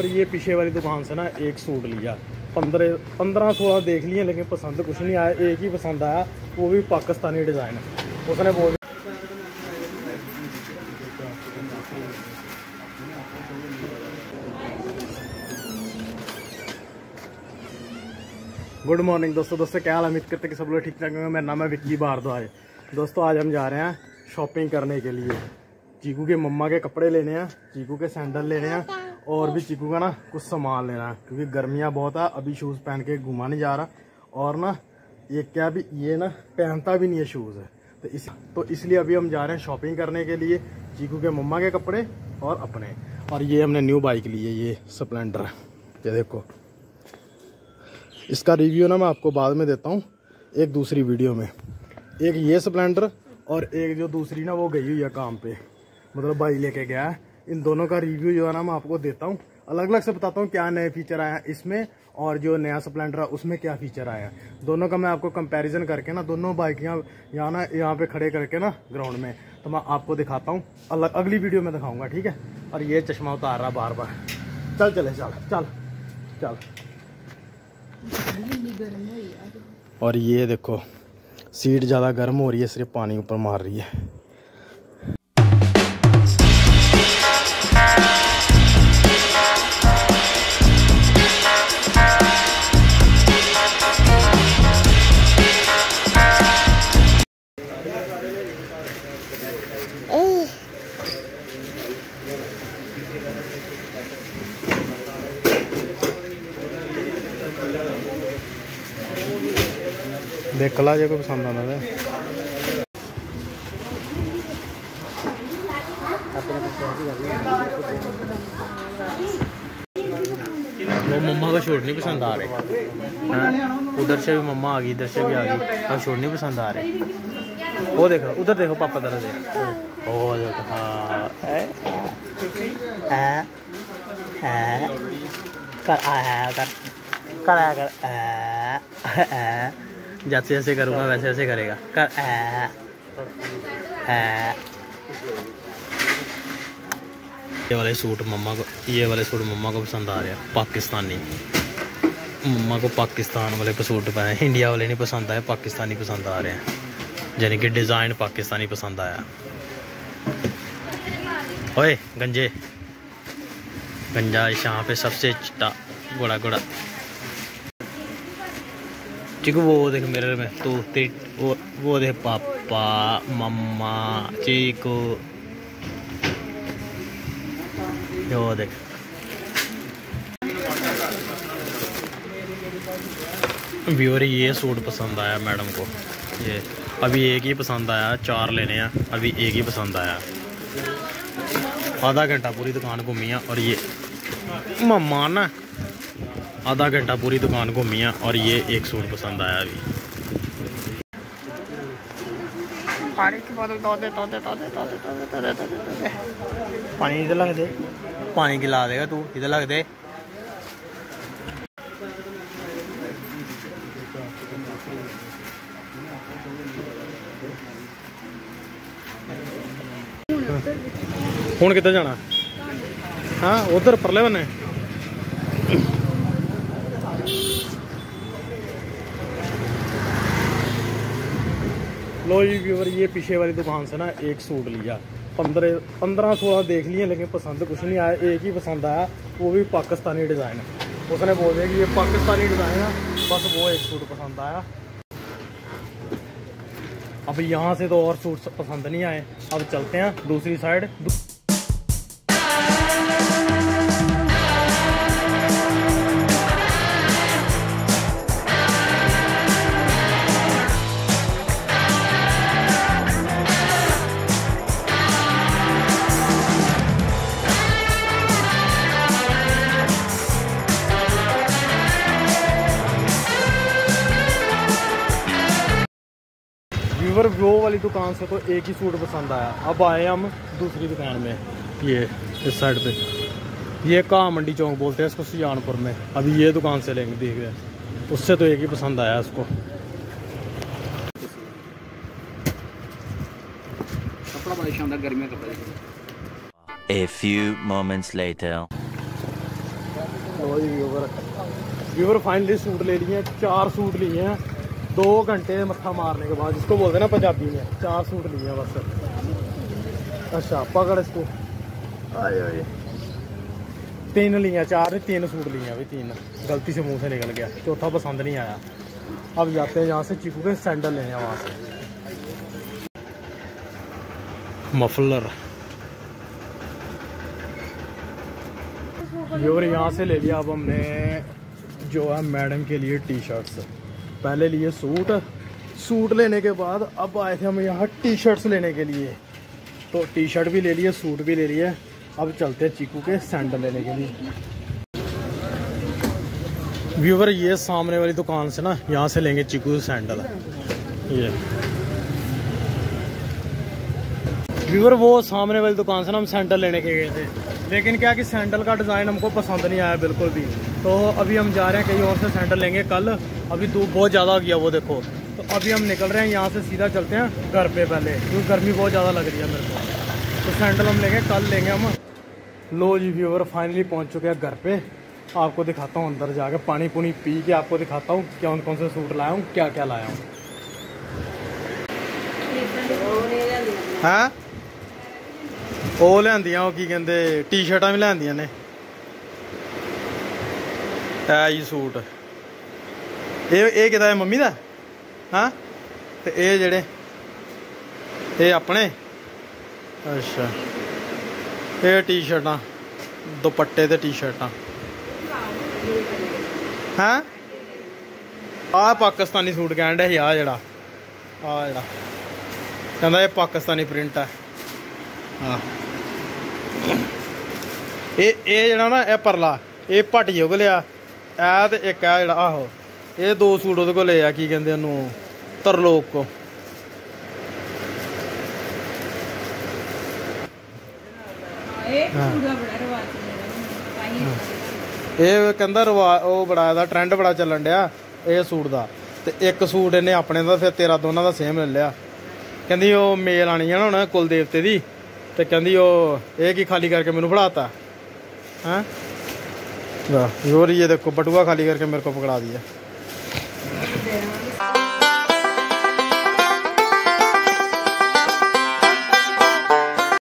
मतलब ये पीछे वाली दुकान से ना एक सूट लिया, 15-16 देख लिए लेकिन पसंद कुछ नहीं आया, एक ही पसंद आया वो भी पाकिस्तानी डिज़ाइन। उसने बोल गुड मॉर्निंग दोस्तों क्या हाल, उम्मीद करते कि सब लोग ठीक ठाक होंगे। मेरा नाम है विक्की भारद्वाज। दोस्तों आज हम जा रहे हैं शॉपिंग करने के लिए, चीकू के मम्मा के कपड़े लेने हैं, चीकू के सैंडल लेने हैं और भी चीकू का ना कुछ सामान लेना है क्योंकि गर्मियाँ बहुत है, अभी शूज़ पहन के घुमा नहीं जा रहा और ना ये क्या भी ये ना पहनता भी नहीं है शूज़ है तो इसलिए अभी हम जा रहे हैं शॉपिंग करने के लिए, चीकू के मम्मा के कपड़े और अपने। और ये हमने न्यू बाइक ली है, ये स्प्लेंडर, ये देखो। इसका रिव्यू ना मैं आपको बाद में देता हूँ एक दूसरी वीडियो में। एक ये स्प्लेंडर और एक जो दूसरी ना वो गई हुई है काम पे, मतलब भाई लेके गया है। इन दोनों का रिव्यू जो है ना मैं आपको देता हूँ, अलग अलग से बताता हूँ क्या नए फीचर आया इसमें और जो नया स्प्लेंडर है उसमें क्या फीचर आया। दोनों का मैं आपको कंपैरिजन करके ना दोनों बाइक यहाँ पे खड़े करके ना ग्राउंड में तो मैं आपको दिखाता हूँ, अलग अगली वीडियो में दिखाऊँगा, ठीक है। और ये चश्मा उतार रहा बार बार, चल चले चल चल चल। और ये देखो सीट ज़्यादा गर्म हो रही है, सिर्फ पानी ऊपर मार रही है। देख ला जो को पसंद आना है। वो मम्मा का शूट नहीं पसंद आ रहे, उधर से भी मम्मा आ गई इधर से भी आ गई और शूट नहीं पसंद आ रहे। वो देखो उधर देखो पापा तरह से, ओ देखो हाँ जैसे जैसे करूँगा वैसे वैसे करेगा कर ये वाले सूट मम्मा को, ये वाले सूट मम्मा को पसंद आ रहा है, पाकिस्तानी। मम्मा को पाकिस्तान वाले सूट पहने, इंडिया वाले नहीं पसंद आए, पाकिस्तानी पसंद आ रहे हैं, यानी कि डिज़ाइन पाकिस्तानी पसंद आया। ओए गंजे गंजा यहाँ पे सबसे चिट्टा गोड़ा गोड़ा चीकू, वो देख मिरर में तो वो देख पापा मम्मा चीकू, वो देख। व्यूअर ये सूट पसंद आया मैडम को, ये अभी एक ही पसंद आया, 4 लेने हैं अभी एक ही पसंद आया। आधा घंटा पूरी दुकान घूमिया और ये मम्मा ना आधा घंटा पूरी दुकान घूमी है और ये एक सूट पसंद आया अभी। पानी इधर लग दे, पानी गिला देगा तू, इधर लग दे। हुण किधर जाना? हाँ उधर परले बने। लो जी व्यूवर, ये पीछे वाली दुकान से ना एक सूट लिया, 15-16 देख लिए लेकिन पसंद कुछ नहीं आया, एक ही पसंद आया वो भी पाकिस्तानी डिज़ाइन। उसने बोल दिया कि ये पाकिस्तानी डिज़ाइन है, बस वो एक सूट पसंद आया। अब यहाँ से तो और सूट पसंद नहीं आए, अब चलते हैं दूसरी साइड। व्यूवर वो वाली दुकान से तो एक ही सूट पसंद आया, अब आए हम दूसरी दुकान में, ये इस साइड पे, ये का मंडी चौक बोलते हैं इसको सुजानपुर में। अभी ये दुकान से लेंगे, देख रहे हैं उससे तो एक ही पसंद आया उसको। कपड़ा बड़ा शानदार गर्मी का कपड़ा। A few moments later। लो जी व्यूवर, व्यूवर फाइनली सूट ले लिए हैं, 4 सूट लिए हैं 2 घंटे मत्था मारने के बाद, जिसको बोलते हैं ना पंजाबी में, 4 सूट लिए हैं बस। अच्छा पकड़ इसको, आए 3 लिए, 4 नहीं 3 सूट लिए अभी, 3 गलती से मुँह से निकल गया, चौथा पसंद नहीं आया। अब जाते हैं यहाँ से चीकू के सैंडल ले, वहाँ से मफलर और यहाँ से ले लिया। अब हमने जो है मैडम के लिए टी शर्ट्स, पहले लिए सूट, सूट लेने के बाद अब आए थे हम यहाँ टी शर्ट्स लेने के लिए, तो टी शर्ट भी ले लिए, सूट भी ले लिए। अब चलते हैं चीकू के सैंडल लेने के लिए। व्यूवर ये सामने वाली दुकान से ना, यहाँ से लेंगे चीकू के सैंडल। ये व्यूवर वो सामने वाली दुकान से ना हम सैंडल लेने के गए थे, लेकिन क्या कि सैंडल का डिज़ाइन हमको पसंद नहीं आया बिल्कुल भी, तो अभी हम जा रहे हैं कहीं और से सैंडल लेंगे कल। अभी धूप बहुत ज़्यादा हो गया वो देखो, तो अभी हम निकल रहे हैं यहाँ से, सीधा चलते हैं घर पे पहले, क्योंकि गर्मी बहुत ज़्यादा लग रही है मेरे को। तो सैंडल हम लेंगे कल, लेंगे हम। लो जी व्यूवर फाइनली पहुँच चुके हैं घर पर, आपको दिखाता हूँ अंदर जाके, पानी पुनी पी के आपको दिखाता हूँ कौन कौन से सूट लाया हूँ, क्या क्या लाया हूँ। हाँ ਉਹ ਲੈਂਦੀਆਂ ਉਹ ਕੀ ਕਹਿੰਦੇ ਟੀ ਸ਼ਰਟਾਂ ਵੀ ਲੈਂਦੀਆਂ ਨੇ, ਇਹ ਜੀ ਸੂਟ, ਇਹ ਕਿਹਦਾ ਹੈ ਮੰਮੀ ਦਾ, ਹਾਂ ਤੇ ਇਹ ਜਿਹੜੇ ਇਹ ਆਪਣੇ, ਅੱਛਾ ਇਹ ਟੀ ਸ਼ਰਟਾਂ, ਦੁਪੱਟੇ ਤੇ ਟੀ ਸ਼ਰਟਾਂ, ਹਾਂ ਆਹ ਪਾਕਿਸਤਾਨੀ ਸੂਟ ਕਹਿਣ ਡਿਆ ਸੀ, ਆਹ ਜਿਹੜਾ ਕਹਿੰਦਾ ਇਹ ਪਾਕਿਸਤਾਨੀ ਪ੍ਰਿੰਟ ਆ। ਹਾਂ ये जड़ा ना यह परला ये भाटिए को लिया है, तो एक है जरा आहो ये 2 सूट वो को लिया की कहते तरलोक को। ये कहता रिवाज वो बड़ा ट्रेंड बड़ा चलन डया ये सूट का, तो एक सूट इन्हें अपने का फिर तेरा दोनों का सेम ले लिया। कहती वो मेल आनी है ना उन्हें कुल देवते की, तो कहती वो एक ही खाली करके मैंने फड़ाता है। हाँ और ये देखो बटुआ खाली करके मेरे को पकड़ा दिया।